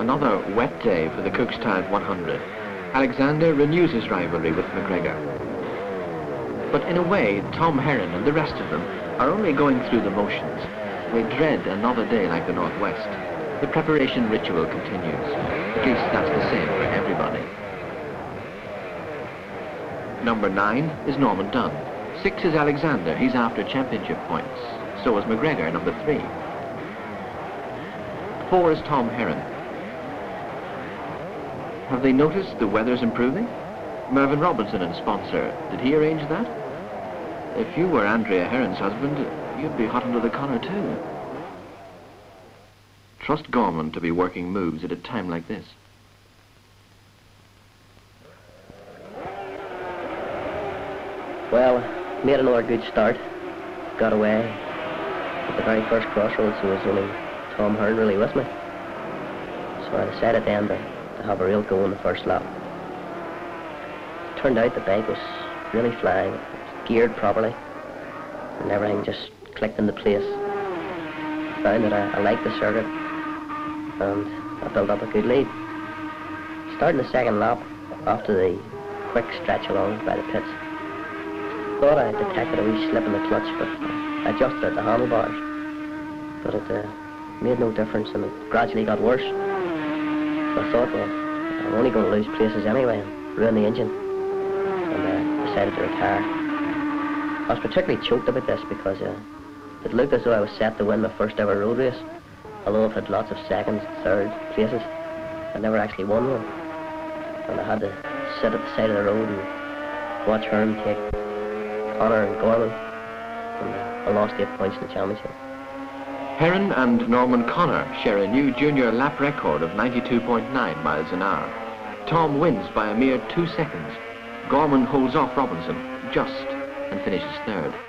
another wet day for the Cookstown 100, Alexander renews his rivalry with McGregor. But in a way, Tom Herron and the rest of them are only going through the motions. They dread another day like the Northwest. The preparation ritual continues. At least that's the same for everybody. Number 9 is Norman Dunn. 6 is Alexander. He's after championship points. So is McGregor, number 3. 4 is Tom Herron. Have they noticed the weather's improving? Mervyn Robinson and sponsor. Did he arrange that? If you were Andrea Herron's husband, you'd be hot under the collar too. Trust Gorman to be working moves at a time like this. Well, made another good start, got away. At the very first crossroads there was only Tom Herron really with me. So I decided then to have a real go on the first lap. It turned out the bike was really flying, geared properly, and everything just clicked into place. I found that I liked the circuit, and I built up a good lead. Starting the second lap after the quick stretch along by the pits, I thought I detected a wee slip in the clutch, but I adjusted at the handlebars. But it made no difference, and it gradually got worse. So I thought, well, I'm only going to lose places anyway and ruin the engine. And I decided to retire. I was particularly choked about this because it looked as though I was set to win my first ever road race. Although I've had lots of seconds, third places, I never actually won one. And I had to sit at the side of the road and watch Herron take Connor and Gorman, and I lost 8 points in the championship. Herron and Norman Connor share a new junior lap record of 92.9 miles an hour. Tom wins by a mere 2 seconds. Gorman holds off Robinson, just, and finishes third.